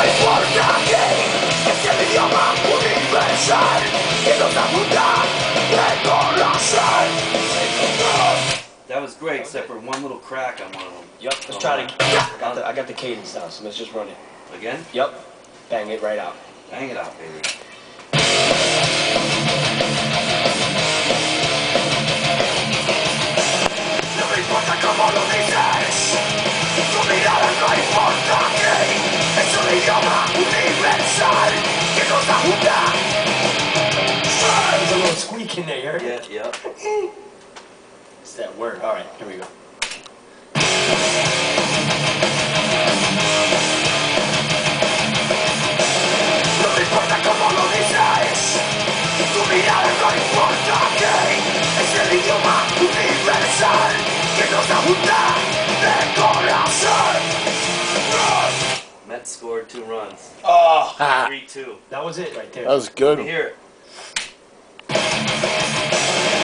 voice for nothing. Es el idioma universal que nos da fundar, reconocer. That was great, except for one little crack on one of them. Yep, let's try it again. I got the cadence now, so let's just run it. Again? Yep. Bang it right out. Bang it out, baby. No me importa cómo lo dices, tu mirada no importa aquí. Es un idioma universal que nos ayuda. There's a little squeak in there. Yeah, yeah. It's that word. All right, here we go. Mets scored 2 runs. Oh, 3-2. That was it right there. That was good. Here.